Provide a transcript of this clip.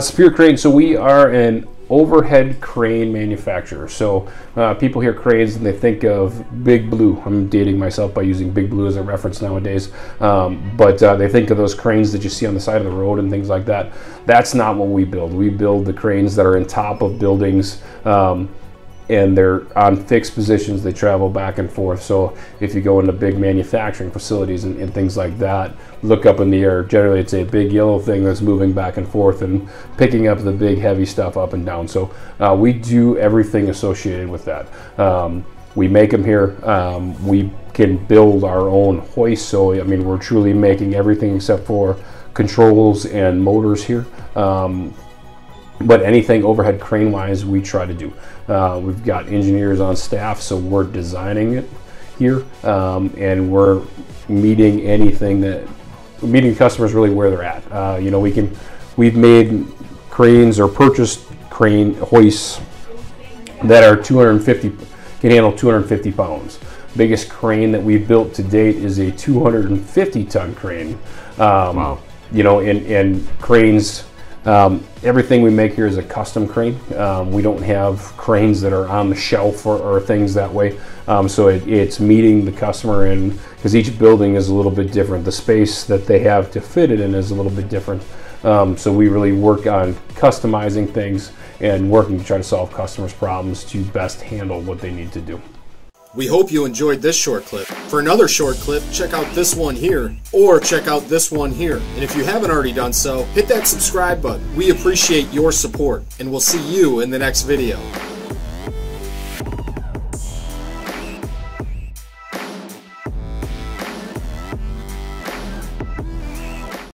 Superior Crane, so we are an overhead crane manufacturer. So people hear cranes and they think of Big Blue. I'm dating myself by using Big Blue as a reference nowadays. But they think of those cranes that you see on the side of the road and things like that. That's not what we build. We build the cranes that are on top of buildings, and they're on fixed positions. They travel back and forth. So if you go into big manufacturing facilities and things like that, look up in the air, generally it's a big yellow thing that's moving back and forth and picking up the big heavy stuff up and down. So we do everything associated with that. We make them here. We can build our own hoist. So I mean, we're truly making everything except for controls and motors here. But anything overhead crane wise, we try to do. We've got engineers on staff, so we're designing it here, and we're meeting meeting customers really where they're at. You know, we've made cranes or purchased crane hoists that are 250 pounds. Biggest crane that we've built to date is a 250 ton crane. Wow. You know, and cranes. Everything we make here is a custom crane. We don't have cranes that are on the shelf or things that way. So it's meeting the customer, and because each building is a little bit different, the space that they have to fit it in is a little bit different. So we really work on customizing things and working to try to solve customers' problems to best handle what they need to do. We hope you enjoyed this short clip. For another short clip, check out this one here, or check out this one here. And if you haven't already done so, hit that subscribe button. We appreciate your support, and we'll see you in the next video.